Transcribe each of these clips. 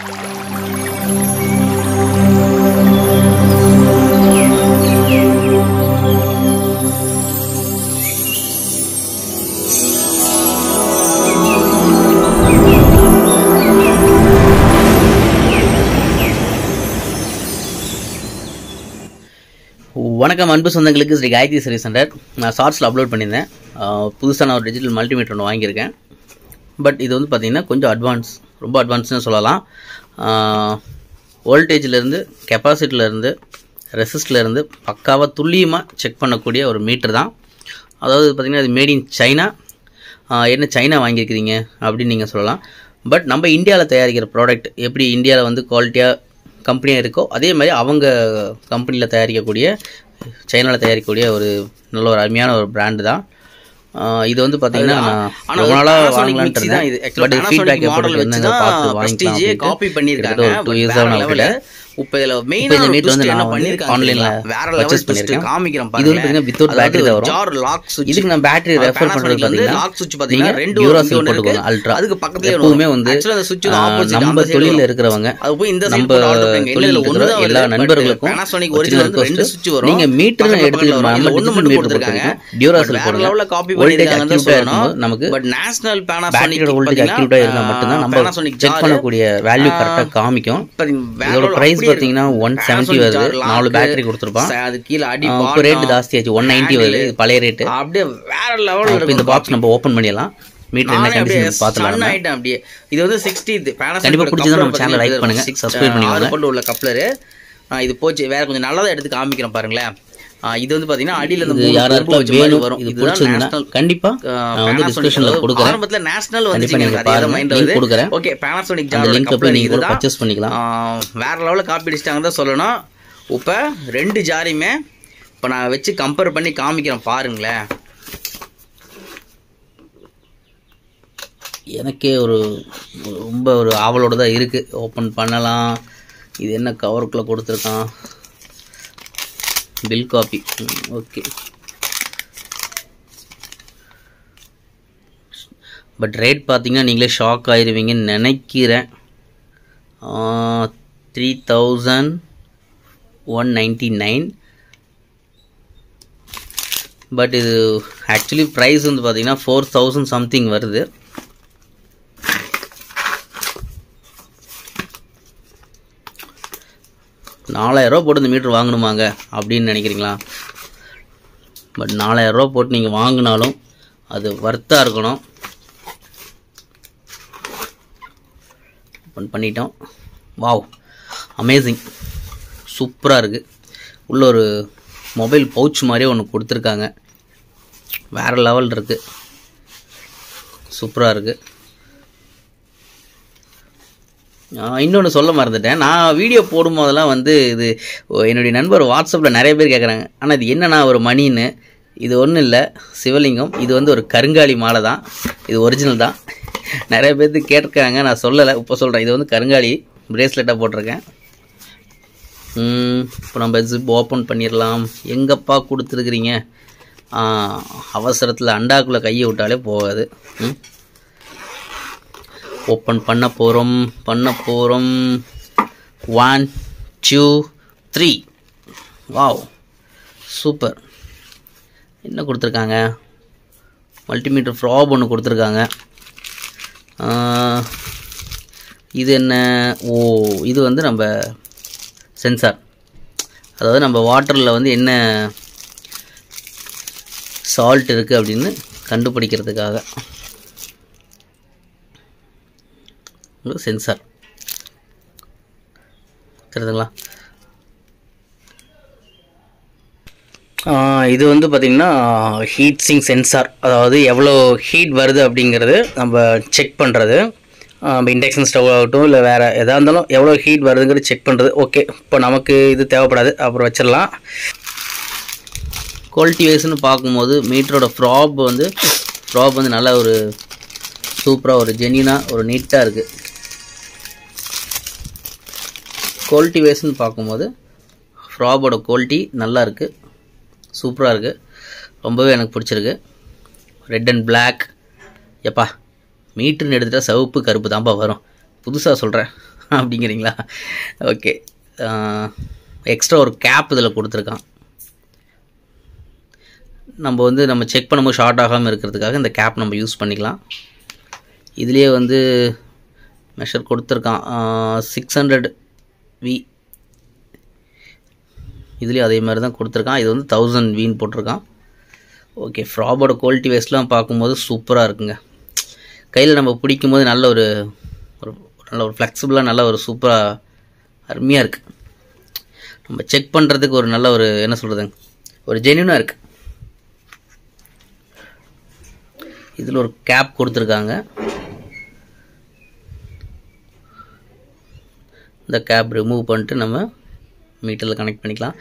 வணக்கம் அன்பு சொந்தங்களுக்கு ஸ்ரீ காயத்ரி சர்வீஸ் சென்டர் நான் ஷார்ட்ஸில் அப்லோட் பண்ணியிருந்தேன் புதுசாக நான் ஒரு டிஜிட்டல் மல்டிமீட்டர் ஒன்று வாங்கியிருக்கேன் பட் இது வந்து பார்த்திங்கன்னா கொஞ்சம் அட்வான்ஸ் ரொம்ப அட்வான்ஸ்னு சொல்லலாம் வோல்டேஜ்லேருந்து கெப்பாசிட்டிலேருந்து ரெசிஸ்ட்லேருந்து பக்காவாக துல்லியமாக செக் பண்ணக்கூடிய ஒரு மீட்டர் தான் அதாவது பார்த்திங்கன்னா அது மேட் இன் சைனா என்ன சைனா வாங்கியிருக்கிறீங்க அப்படின்னு நீங்கள் சொல்லலாம் பட் நம்ம இந்தியாவில் தயாரிக்கிற ப்ராடக்ட் எப்படி இந்தியாவில் வந்து குவாலிட்டியாக கம்பெனியாக இருக்கோ அதே மாதிரி அவங்க கம்பெனியில் தயாரிக்கக்கூடிய சைனாவில் தயாரிக்கக்கூடிய ஒரு நல்ல ஒரு அருமையான ஒரு பிராண்டு தான் இது வந்து பார்த்தீங்கன்னா ரொம்ப நாளாக வாங்கலான்ட்டு தான் இது ஃபீட்பேக் பார்த்து காப்பி பண்ணியிருக்காங்க இப்போ இதில் மெயினாக மீட் வந்து நான் பண்ணியிருக்கேன் ஆன்லைனில் வேறு பர்ச்சேஸ் பண்ணியிருக்கேன் காமிக்கிறேன் இது வந்து பார்த்தீங்கன்னா வித்தவுட் பேட்டரி தான் வரும் ஜார் லாக் சுவிட்ச் இதுக்கு நான் பேட்டரி ரெஃபர் பண்ணுறது பார்த்தீங்கன்னா லாக் சுவிட்ச் பார்த்தீங்கன்னா ரெண்டு யூரோசில் போட்டுக்கோங்க அல்ட்ரா அதுக்கு பக்கத்தில் எப்பவுமே வந்து அந்த சுவிட்ச் ஆப்போசிட் நம்ம தொழிலில் இருக்கிறவங்க அது போய் இந்த நம்ம தொழிலில் ஒன்று எல்லா நண்பர்களுக்கும் Panasonic ஒரிஜினல் ரெண்டு சுவிட்ச் வரும் நீங்கள் மீட்டர் எடுத்து நம்ம ஒன்று மட்டும் போட்டுருக்காங்க யூரோசில் போடுங்க காப்பி பண்ணியிருக்காங்கன்னு சொல்லணும் நமக்கு பட் நேஷனல் Panasonic வோல்டேஜ் ஆக்டிவேட்டா இருந்தால் மட்டும் தான் நம்ம Panasonic செக் பண்ணக்கூடிய வேல்யூ கரெக்டாக காமிக்கும் இதோட பிரைஸ் பாத்தீங்கன்னா 170 வருது நாலு பேட்டரி கொடுத்திருப்பான் அது கீழ அடி பால் ரேட் ஜாஸ்தியாச்சு 190 வருது பழைய ரேட் அப்படியே வேற லெவல்ல இருக்கு இந்த பாக்ஸ் நம்ம ஓபன் பண்ணிடலாம் மீட்டர் என்ன கண்டிஷன் பாத்தலாம் நான் ஐட்டம் அப்படியே இது வந்து 60th Panasonic கண்டிப்பா பிடிச்சதா நம்ம சேனலை லைக் பண்ணுங்க சப்ஸ்கிரைப் பண்ணிக்கோங்க அது கொண்டு உள்ள கப்ளர் இது போச்சு வேற கொஞ்சம் நல்லதா எடுத்து காமிக்கிறேன் பாருங்களே இது வந்து பாத்தீங்கன்னா அடியில அந்த மூணு யாராவது வேணும் வரும் இதுதான் நேஷனல் கண்டிப்பா நான் வந்து டிஸ்கிரிப்ஷன்ல கொடுக்கிறேன் ஆரம்பத்துல நேஷனல் வந்துச்சீங்க அதே மைண்ட்ல வந்து கொடுக்கிறேன் ஓகே Panasonic ஜார் லிங்க் அப்படி நீங்க கூட பர்சேஸ் பண்ணிக்கலாம் வேற லெவல்ல காப்பி அடிச்சிட்டாங்க தான் சொல்லணும் இப்ப ரெண்டு ஜாரியுமே இப்ப நான் வெச்சு கம்பேர் பண்ணி காமிக்கிறேன் பாருங்களே எனக்கே ஒரு ரொம்ப ஒரு ஆவலோட தான் இருக்கு ஓபன் பண்ணலாம் இது என்ன கவருக்குள்ள கொடுத்திருக்கான் bill copy okay but rate பாத்தீங்கன்னா நீங்களே ஷாக் ஆயிருவீங்கன்னு நினைக்கிறேன் 3199 பட் இது ஆக்சுவலி price வந்து பாத்தீங்கன்னா 4000 something வருது ₹4000 போட்டு இந்த மீட்டர் வாங்கணுமாங்க அப்படின்னு நினைக்கிறீங்களா பட் ₹4000 போட்டு நீங்கள் வாங்கினாலும் அது வர்த்தாக இருக்கணும் ஓப்பன் பண்ணிட்டோம் வாவ் அமேசிங் சூப்பராக இருக்குது உள்ள ஒரு மொபைல் பவுச் மாதிரியே ஒன்று கொடுத்துருக்காங்க வேறு லெவல் இருக்குது சூப்பராக இருக்குது இன்னொன்று சொல்ல மறந்துட்டேன் நான் வீடியோ போடும்போதெல்லாம் வந்து இது என்னுடைய நண்பர் வாட்ஸ்அப்பில் நிறைய பேர் கேட்குறாங்க ஆனால் இது என்னென்னா ஒரு மணின்னு இது ஒன்றும் இல்லை சிவலிங்கம் இது வந்து ஒரு கருங்காலி மாலை தான் இது ஒரிஜினல் தான் நிறைய பேர்த்து கேட்டிருக்காங்க நான் சொல்லலை இப்போ சொல்கிறேன் இது வந்து கருங்காலி பிரேஸ்லெட்டாக போட்டிருக்கேன் இப்போ நம்ம ஜிப் ஓப்பன் பண்ணிடலாம் எங்கப்பா கொடுத்துருக்குறீங்க அவசரத்தில் அண்டாக்குள்ளே கையை விட்டாலே போகாது ஓப்பன் பண்ண போகிறோம் 1 2 3 வாவ் சூப்பர் என்ன கொடுத்துருக்காங்க மல்டிமீட்டர் ஃப்ராப் ஒன்று கொடுத்துருக்காங்க இது என்ன ஓ இது வந்து நம்ம சென்சார் அதாவது நம்ம வாட்டரில் வந்து என்ன சால்ட் இருக்குது அப்படின்னு கண்டுபிடிக்கிறதுக்காக உங்களுக்கு சென்சார் தெரியுதுங்களா இது வந்து பார்த்திங்கன்னா ஹீட் சிங் சென்சார் அதாவது எவ்வளோ ஹீட் வருது அப்படிங்கிறது நம்ம செக் பண்ணுறது நம்ம இண்டக்ஷன் ஸ்டவ் ஆகட்டும் இல்லை வேறு எதாக இருந்தாலும் எவ்வளோ ஹீட் வருதுங்கிறது செக் பண்ணுறது ஓகே இப்போ நமக்கு இது தேவைப்படாது அப்புறம் வச்சிடலாம் குவாலிட்டி வைஸ்னு பார்க்கும்போது மீட்டரோட ப்ராப் வந்து நல்ல ஒரு சூப்பராக ஒரு ஜென்யூனாக ஒரு நீட்டாக இருக்குது குவாலிட்டி வைஸ்ன்னு பார்க்கும்போது ஃப்ராபோட குவாலிட்டி நல்லா இருக்குது சூப்பராக இருக்குது ரொம்பவே எனக்கு பிடிச்சிருக்கு ரெட் அண்ட் பிளாக் எப்பா மீட்டர்னு எடுத்துகிட்டா சிவப்பு கருப்பு தான்ப்பா வரும் புதுசாக சொல்கிறேன் அப்படிங்கிறீங்களா? ஓகே, எக்ஸ்ட்ரா ஒரு கேப் இதில் கொடுத்துருக்கான். நம்ம வந்து நம்ம செக் பண்ணும்போது ஷார்ட் ஆகாமல் இருக்கிறதுக்காக இந்த கேப் நம்ம யூஸ் பண்ணிக்கலாம். இதுலேயே வந்து மெஷர் கொடுத்துருக்கான் 600V. இதுலேயும் அதே மாதிரி தான் கொடுத்துருக்கான். இது வந்து 1000Vன்னு போட்டிருக்கான். ஓகே, ஃப்ராபோட குவாலிட்டி வைஸ்லாம் பார்க்கும்போது சூப்பராக இருக்குங்க. கையில் நம்ம பிடிக்கும்போது நல்ல ஒரு நல்ல ஒரு ஃப்ளெக்சிபிளாக நல்ல ஒரு சூப்பராக அருமையாக இருக்குது. நம்ம செக் பண்ணுறதுக்கு ஒரு நல்ல ஒரு என்ன சொல்கிறதுங்க, ஒரு ஜென்யூனாக இருக்குது. இதில் ஒரு கேப் கொடுத்துருக்காங்க. இந்த கேப் ரிமூவ் பண்ணிட்டு நம்ம மீட்டரில் கனெக்ட் பண்ணிக்கலாம்.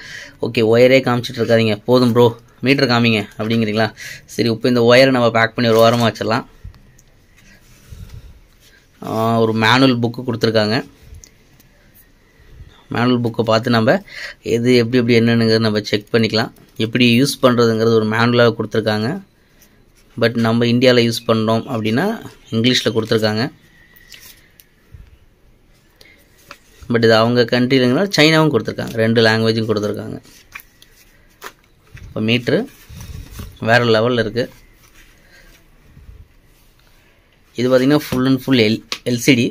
ஓகே, ஒயரே காமிச்சிட்டு இருக்காதிங்க, போதும் ப்ரோ மீட்டர் காமிங்க அப்படிங்கிறீங்களா? சரி, இப்போ இந்த ஒயரை நம்ம பேக் பண்ணி ஒரு வாரமாக வச்சிடலாம். ஒரு மேனுவல் புக்கு கொடுத்துருக்காங்க. மேனுவல் புக்கை பார்த்து நம்ம எது எப்படி எப்படி என்னென்னுங்கிறது நம்ம செக் பண்ணிக்கலாம். எப்படி யூஸ் பண்ணுறதுங்கிறது ஒரு மேனுவலாக கொடுத்துருக்காங்க. பட் நம்ம இந்தியாவில் யூஸ் பண்ணுறோம் அப்படின்னா இங்கிலீஷில் கொடுத்துருக்காங்க. பட் இது அவங்க கண்ட்ரிலங்கனால சைனாவும் கொடுத்துருக்காங்க, ரெண்டு லாங்குவேஜும் கொடுத்துருக்காங்க. இப்போ மீட்ரு வேறு லெவலில் இருக்குது. இது பார்த்திங்கன்னா full and full LCD.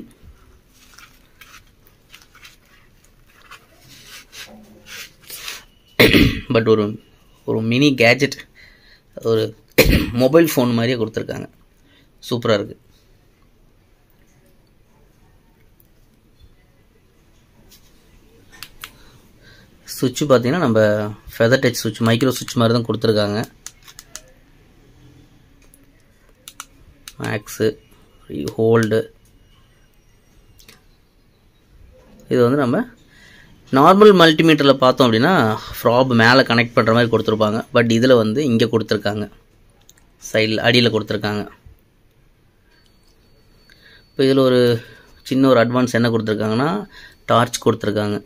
But ஒரு மினி கேஜெட், ஒரு மொபைல் ஃபோன் மாதிரியே கொடுத்துருக்காங்க. சூப்பராக இருக்குது. சுவிட்சு பார்த்திங்கன்னா நம்ம ஃபெதர் டச் சுவிட்ச், மைக்ரோ சுவிட்ச் மாதிரி தான் கொடுத்துருக்காங்க. Max hold. இது வந்து நம்ம நார்மல் மல்டிமீட்டரில் பார்த்தோம் அப்படின்னா ஃப்ராப் மேலே கனெக்ட் பண்ணுற மாதிரி கொடுத்துருப்பாங்க. பட் இதில் வந்து இங்கே கொடுத்துருக்காங்க, சைடில் அடியில் கொடுத்துருக்காங்க. இப்போ இதில் ஒரு சின்ன ஒரு அட்வான்ஸ் என்ன கொடுத்துருக்காங்கன்னா டார்ச் கொடுத்துருக்காங்க.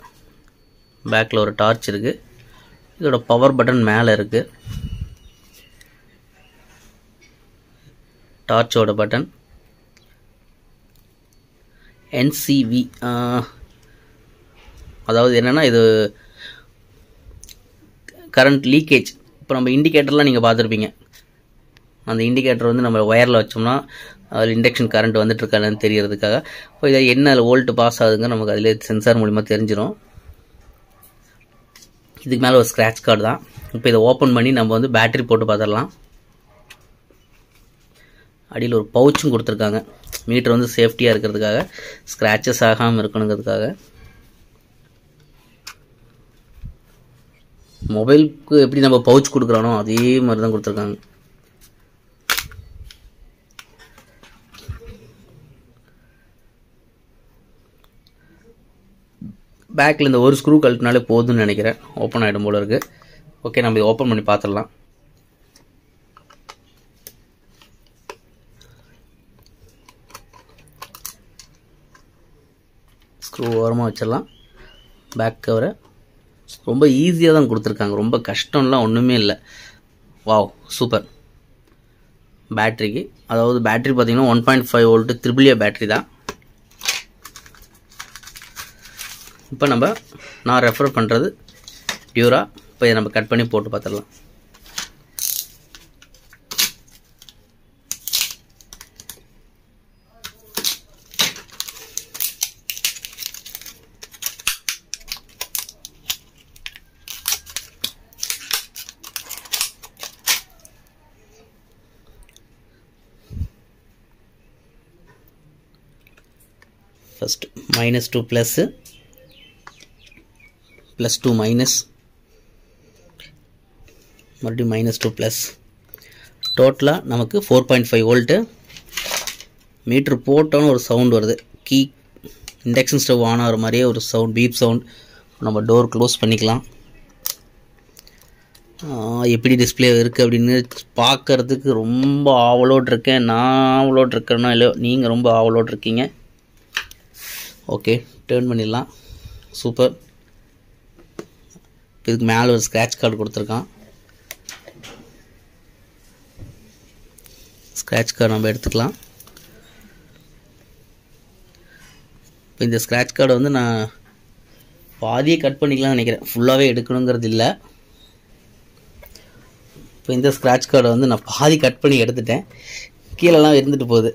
பேக்கில் ஒரு டார்ச் இருக்குது. இதோட பவர் பட்டன் மேலே இருக்குது. டார்ச்சோட பட்டன் NCV. அதாவது என்னென்னா இது கரண்ட் லீக்கேஜ். இப்போ நம்ம இண்டிகேட்டர்லாம் நீங்கள் பார்த்துருப்பீங்க. அந்த இண்டிகேட்டர் வந்து நம்ம ஒயரில் வச்சோம்னா அதில் இண்டக்ஷன் கரண்ட் வந்துட்டுருக்கான்னு தெரியறதுக்காக. இப்போ இதை என்ன அதில் வோல்ட்டு பாஸ் ஆகுதுங்க நமக்கு அதில் சென்சார் மூலிமா தெரிஞ்சிடும். இதுக்கு மேலே ஒரு ஸ்க்ராட்ச் கார்டு தான். இப்போ இதை ஓப்பன் பண்ணி நம்ம வந்து பேட்டரி போட்டு பார்த்துடலாம். அடியில் ஒரு பவுச்சும் கொடுத்துருக்காங்க. மீட்டர் வந்து சேஃப்டியாக இருக்கிறதுக்காக, ஸ்க்ராச்சஸ் ஆகாமல் இருக்கணுங்கிறதுக்காக. மொபைலுக்கு எப்படி நம்ம பவுச் கொடுக்குறானோ அதே மாதிரி தான் கொடுத்துருக்காங்க. பேக்கில் இந்த ஒரு ஸ்க்ரூ கழட்டினாலே போதும்னு நினைக்கிறேன். ஓப்பன் ஆகிடும் போல இருக்குது. ஓகே, நம்ம இதை ஓப்பன் பண்ணி பார்த்துடலாம். ஸ்க்ரூ ஓரமாக வச்சிடலாம். பேக் கவரை ரொம்ப ஈஸியாக தான் கொடுத்துருக்காங்க, ரொம்ப கஷ்டம்லாம் ஒன்றுமே இல்லை. Wow, super. பேட்ரிக்கு அதாவது பேட்ரி பார்த்திங்கன்னா 1.5V AAA பேட்ரி தான். இப்போ நான் ரெஃபர் பண்ணுறது டியூரா. இப்போ இதை நம்ம கட் பண்ணி போட்டு பார்த்துடலாம். ஃபஸ்ட்டு -2 ப்ளஸ்ஸு, +2 மைனஸ், மறுபடியும் -2 ப்ளஸ். டோட்டலாக நமக்கு 4.5V. மீட்ரு போட்டோன்னு ஒரு சவுண்ட் வருது. கீ இண்டக்ஷன் ஸ்டவ் ஆன் ஆகிற மாதிரியே ஒரு சவுண்ட், பீப் சவுண்ட். நம்ம டோர் க்ளோஸ் பண்ணிக்கலாம். எப்படி டிஸ்பிளே இருக்குது அப்படின்னு பார்க்குறதுக்கு ரொம்ப ஆவலோடு இருக்கேன். நான் ஆவலோடு இருக்கேன்னா இல்லையோ, நீங்கள் ரொம்ப ஆவலோடு இருக்கீங்க. ஓகே, டேர்ன் பண்ணிடலாம். சூப்பர். இதுக்கு மேலே ஒரு ஸ்க்ராட்ச் கார்டு கொடுத்துருக்கான். ஸ்க்ராட்ச் கார்டு நம்ம எடுத்துக்கலாம். இப்போ இந்த ஸ்க்ராட்ச் கார்டு வந்து நான் பாதியை கட் பண்ணிக்கலாம்னு நினைக்கிறேன், ஃபுல்லாவே எடுக்கணும்ங்கிறது இல்லை. இப்போ இந்த ஸ்க்ராட்ச் கார்டை வந்து நான் பாதி கட் பண்ணி எடுத்துட்டேன், கீழெல்லாம் இருந்துட்டு போகுது.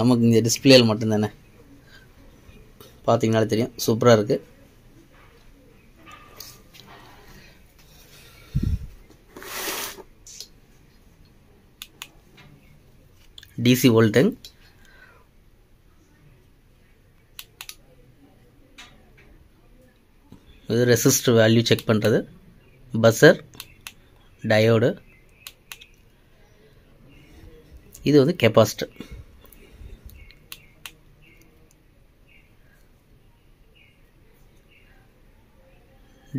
நமக்கு இந்த டிஸ்பிளேல மட்டும்தானே பார்த்தீங்கன்னாலே தெரியும், சூப்பராக இருக்குது. DC voltage இது ரெசிஸ்டர் வேல்யூ செக் பண்ணுறது, பஸர், டயோடு, இது வந்து கெப்பாசிட்டர்.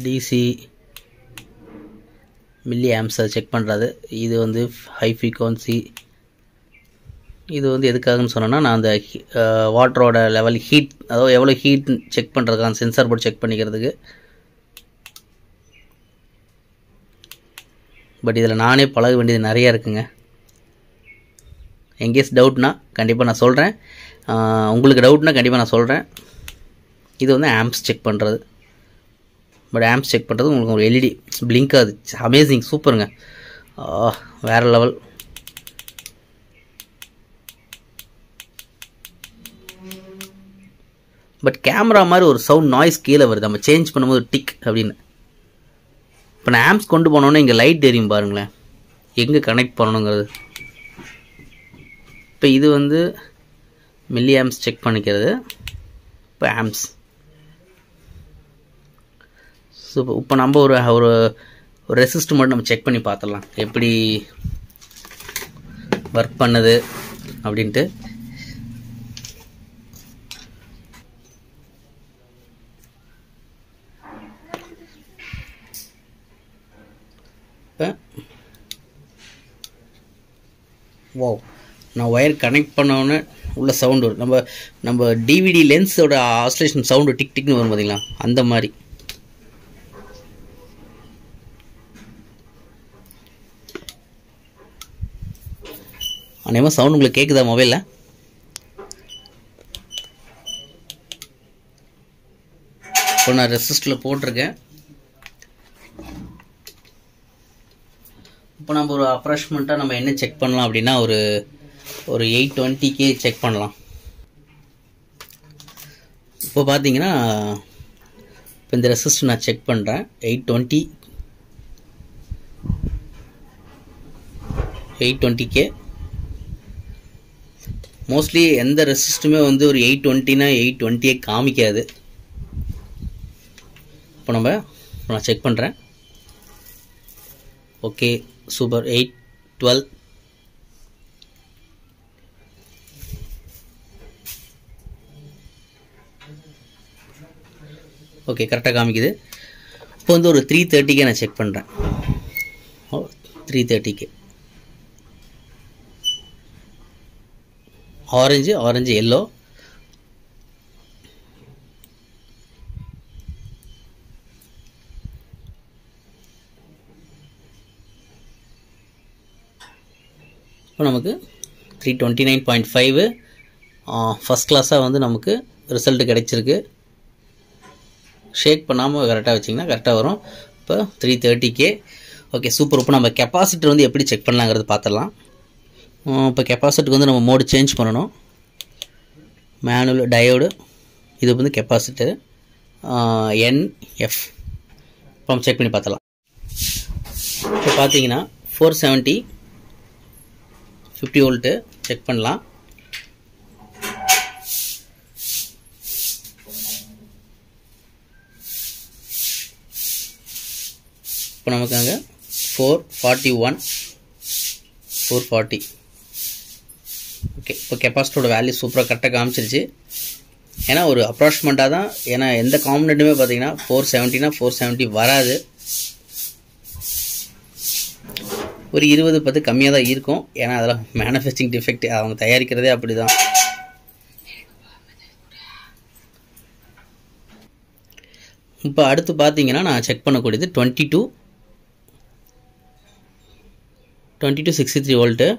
டிசி மில்லி ஆம்ப்ஸை செக் பண்ணுறது, இது வந்து ஹை ஃப்ரீக்வன்சி. இது வந்து எதுக்காகன்னு சொன்னோன்னா நான் அந்த வாட்டரோட லெவல் ஹீட், அதாவது எவ்வளோ ஹீட் செக் பண்ணுறதுக்கான சென்சார் போர்டு செக் பண்ணிக்கிறதுக்கு. பட் இதில் நானே பழக வேண்டியது நிறையா இருக்குங்க. எங்கேஸ் டவுட்னா கண்டிப்பாக நான் சொல்கிறேன், உங்களுக்கு டவுட்னா கண்டிப்பாக நான் சொல்கிறேன். இது வந்து ஆம்ப்ஸ் செக் பண்ணுறது, பட் ஆம்ப்ஸ் செக் பண்ணுறது உங்களுக்கு ஒரு எல்இடி பிளிங்க் ஆகுது. அமேசிங், சூப்பருங்க, வேறு லெவல். பட் கேமரா மாதிரி ஒரு சவுண்ட் நாய்ஸ் கீழே வருது நம்ம சேஞ்ச் பண்ணும்போது, டிக் அப்படின்னு. இப்போ நான் ஆம்ப்ஸ் கொண்டு போனோன்னே இங்கே லைட் எரியும் பாருங்களேன், எங்கே கனெக்ட் பண்ணணுங்கிறது. இப்போ இது வந்து மில்லி ஆம்ப்ஸ் செக் பண்ணிக்கிறது, இப்போ ஆம்ப்ஸ். ஸோ இப்போ நம்ம ஒரு ரெசிஸ்ட் மட்டும் நம்ம செக் பண்ணி பார்த்துடலாம் எப்படி ஒர்க் பண்ணுது அப்படின்ட்டு. வா, நான் ஒயர் கனெக்ட் பண்ணோன்னே உள்ள சவுண்டு வரும். நம்ம டிவிடி லென்ஸோட ஆசிலேஷன் சவுண்டு டிக் டிக்னு வரும் பார்த்தீங்களா, அந்த மாதிரி. அநேகமாக சவுண்டு உங்களுக்கு கேட்குதா மொபைலில்? இப்போ நான் ரெசிஸ்டரில் போட்டிருக்கேன். இப்போ நம்ம ஒரு அப்ரெஷ்மெண்ட்டாக நம்ம என்ன செக் பண்ணலாம் அப்படின்னா ஒரு 820K செக் பண்ணலாம். இப்போ பார்த்தீங்கன்னா இப்போ இந்த ரெசிஸ்ட் நான் செக் பண்ணுறேன், 820K. மோஸ்ட்லி எந்த ரெசிஸ்ட்டுமே வந்து ஒரு 820னா 820யே காமிக்காது. இப்போ நான் செக் பண்ணுறேன், ஓகே, சூப்பர். 812, ஓகே, கரெக்டாக காமிக்குது. இப்போ வந்து ஒரு 330K நான் செக் பண்ணுறேன், 330K. ஆரஞ்சு எல்லோ, நமக்கு 329.5 ஃபஸ்ட் கிளாஸாக வந்து நமக்கு ரிசல்ட் கிடைச்சிருக்கு. ஷேக் பண்ணாமல் கரெக்டாக வச்சிங்கன்னா கரெக்டாக வரும். இப்போ 330K, ஓகே, சூப்பர். இப்போ நம்ம கெப்பாசிட்டர் வந்து எப்படி செக் பண்ணலாங்கிறது பார்த்துடலாம். இப்போ கெப்பாசிட்டருக்கு வந்து நம்ம மோடு சேஞ்ச் பண்ணணும். மேனுவல், டயோடு, இது வந்து கெப்பாசிட்டர் NF. இப்போ நம்ம செக் பண்ணி பார்த்துடலாம். இப்போ பார்த்தீங்கன்னா 470 50 வோல்ட்டு செக் பண்ணலாம். இப்போ நமக்கு அங்கே 441, 440. ஓகே, இப்போ கெப்பாசிட்டரோட வேல்யூ சூப்பராக கரெக்டாக காமிச்சிருச்சு. ஏன்னா ஒரு அப்ராக்சிமேட்டாக தான், ஏன்னா எந்த காம்பனண்ட்டுமே பார்த்தீங்கன்னா 470 வராது, ஒரு 20-10 கம்மியாக தான் இருக்கும். ஏன்னா அதெல்லாம் மேனுஃபேக்சரிங் டிஃபெக்ட், அவங்க தயாரிக்கிறதே அப்படி தான். இப்போ அடுத்து பார்த்தீங்கன்னா நான் செக் பண்ணக்கூடியது 2263 வோல்ட்டு.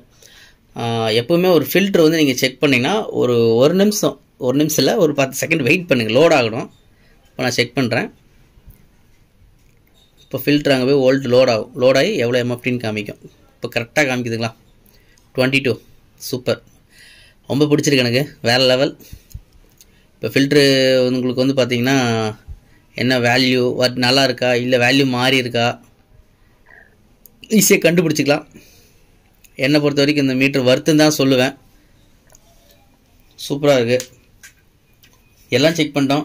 எப்போவுமே ஒரு ஃபில்ட்ரு வந்து நீங்கள் செக் பண்ணிங்கன்னா ஒரு நிமிஷம் ஒரு நிமிஷம்ல ஒரு 10 செகண்ட் வெயிட் பண்ணுங்க லோட் ஆகணும் இப்போ நான் செக் பண்றேன் இப்போ ஃபில்டர் அங்க போய் வோல்ட் லோட் ஆகும் லோட் ஆகி எவ்வளவு எம்எஃப் ன்னு காமிக்கும் இப்போ கரெக்ட்டா காமிக்குதுங்களா 22 சூப்பர் ரொம்ப பிடிச்சிருக்கு எனக்கு வேற லெவல் இப்போ ஃபில்டர் உங்களுக்கு வந்து பாத்தீங்கன்னா என்ன வேல்யூ நல்லா இருக்கா இல்ல வேல்யூ மாறி இருக்கா ஈஸியா கண்டுபிடிச்சிக்கலாம் என்ன பொறுத்த வரைக்கும் இந்த மீட்டர் வர்த்தன் தான் சொல்லுவேன் சூப்பரா இருக்கு எல்லாம் செக் பண்ணிட்டோம்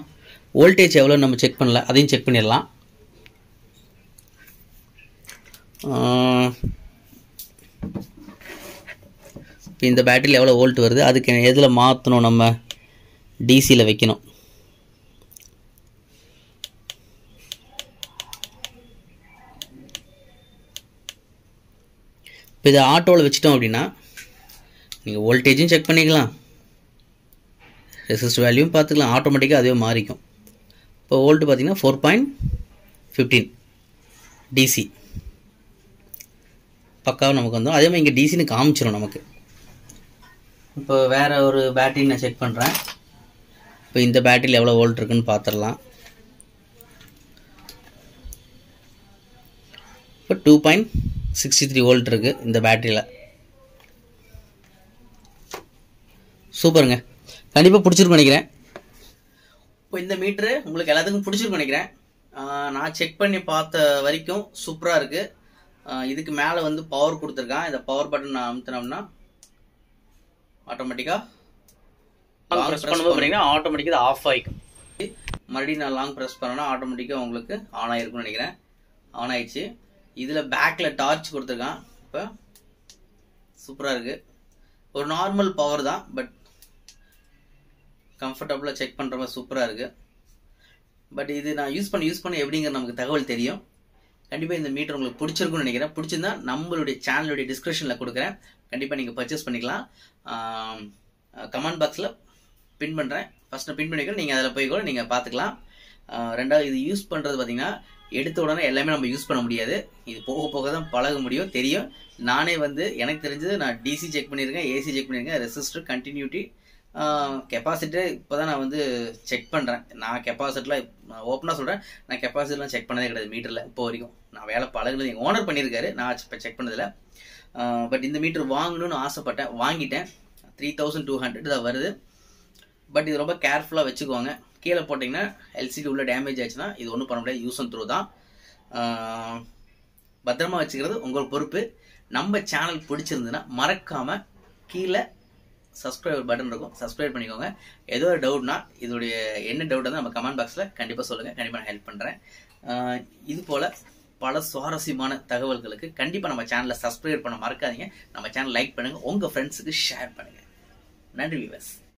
வோல்டேஜ் எவ்வளவு நம்ம செக் பண்ணல அதையும் செக் பண்ணிரலாம் இந்த பேட்டரில எவ்வளவு வோல்ட் வருது அதுக்கு எதுல மாத்தணும் நம்ம DC ல வைக்கணும் இது ஆட்டோல வெச்சிட்டோம் அப்படினா நீங்க வோல்டேஜையும் செக் பண்ணிக்கலாம் ரெசிஸ்ட் வேல்யூ பார்த்துக்கலாம் ஆட்டோமேட்டிக்கா அதுவே மாறிக்கும் இப்போ வோல்ட் பாத்தீங்கன்னா 4.15 DC பக்காவா நமக்கு வந்தோம் அதே மாதிரி இங்க DC னு காமிச்சிரும் நமக்கு இப்போ வேற ஒரு பேட்டரி நான் செக் பண்றேன் இப்போ இந்த பேட்டரில எவ்வளவு வோல்ட் இருக்குன்னு பாத்துறலாம் இப்போ 2.63 வோல்ட் இருக்கு இந்த பேட்டரியில சூப்பர்ங்க கண்டிப்பா பிடிச்சிருக்கும் நினைக்கிறேன் இப்போ இந்த மீட்டர் உங்களுக்கு எல்லாத்துக்கும் பிடிச்சிருக்கும் நினைக்கிறேன் நான் செக் பண்ணி பார்த்த வரைக்கும் சூப்பரா இருக்கு இதுக்கு மேல வந்து பவர் கொடுத்திருக்கான் இந்த பவர் பட்டன் நான் அழுத்துனோம்னா ஆட்டோமேட்டிக்கா லாங் பிரஸ் பண்ணும்போது ஆட்டோமேட்டிக்கா ஆஃப் ஆயிடும் மறுபடியும் நான் லாங் பிரஸ் பண்ணனா ஆட்டோமேட்டிக்கா உங்களுக்கு ஆன் ஆயிருக்கும்னு நினைக்கிறேன் ஆன் ஆயிடுச்சு இதுல பேக்ல டார்ச் கொடுத்திருக்கான் இப்போ சூப்பரா இருக்கு ஒரு நார்மல் பவர் தான் பட் கம்ஃபர்ட்டபிளா செக் பண்ற மாதிரி சூப்பரா இருக்கு பட் இது நான் யூஸ் பண்ண எப்படிங்க நமக்கு தகவல் தெரியும் கண்டிப்பா இந்த மீட்டர் உங்களுக்கு பிடிச்சிருக்கும்னு நினைக்கிறேன் பிடிச்சிருந்தா நம்மளுடைய சேனலுடைய டிஸ்கிரிப்ஷன்ல கொடுக்கிறேன் கண்டிப்பா நீங்க பர்ச்சேஸ் பண்ணிக்கலாம் கமெண்ட் பாக்ஸ்ல பின் பண்றேன் ஃபர்ஸ்ட் நான் பின் பண்ணிக்கிறேன் நீங்க அதல போய் கூட நீங்க பாத்துக்கலாம் ரெண்டாவது இது யூஸ் பண்றது பாத்தீங்கன்னா எடுத்த உடனே எல்லாமே நம்ம யூஸ் பண்ண முடியாது இது போக போக தான் பழக முடியும் தெரியும் நானே வந்து எனக்கு தெரிஞ்சது நான் டிசி செக் பண்ணியிருக்கேன் ஏசி செக் பண்ணியிருக்கேன் ரெசிஸ்டர் கண்டினியூட்டி கெப்பாசிட்டி இப்போ தான் நான் வந்து செக் பண்ணுறேன் நான் கெப்பாசிட்டிலாம் நான் ஓப்பனாக சொல்கிறேன் நான் கெப்பாசிட்டிலாம் செக் பண்ணதே கிடையாது மீட்டரில் இப்போ வரைக்கும் நான் வேலை பழகுனது எங்கள் ஓனர் பண்ணியிருக்காரு நான் இப்போ செக் பண்ணதில்லை பட் இந்த மீட்டர் வாங்கணும்னு ஆசைப்பட்டேன் வாங்கிட்டேன் 3200 தான் வருது பட் இது ரொம்ப கேர்ஃபுல்லாக வச்சுக்குவாங்க கீழே போட்டிங்கன்னா எல்சிடி உள்ள டேமேஜ் ஆச்சுன்னா இது ஒன்றும் பண்ண முடியாது யூஸ் அண்ட் த்ரூ தான் பத்திரமா வச்சுக்கிறது உங்கள் பொறுப்பு நம்ம சேனல் பிடிச்சிருந்துன்னா மறக்காமல் கீழே சப்ஸ்கிரைப் பட்டன் இருக்கும் சப்ஸ்கிரைப் பண்ணிக்கோங்க ஏதோ ஒரு டவுட்னா இதோடைய என்ன டவுட் நம்ம கமெண்ட் பாக்ஸில் கண்டிப்பாக சொல்லுங்கள் கண்டிப்பாக நான் ஹெல்ப் பண்ணுறேன் இது போல் பல சுவாரஸ்யமான தகவல்களுக்கு கண்டிப்பாக நம்ம சேனலை சப்ஸ்கிரைப் பண்ண மறக்காதீங்க நம்ம சேனல் லைக் பண்ணுங்கள் உங்கள் ஃப்ரெண்ட்ஸுக்கு ஷேர் பண்ணுங்கள் நன்றி வியூவர்ஸ்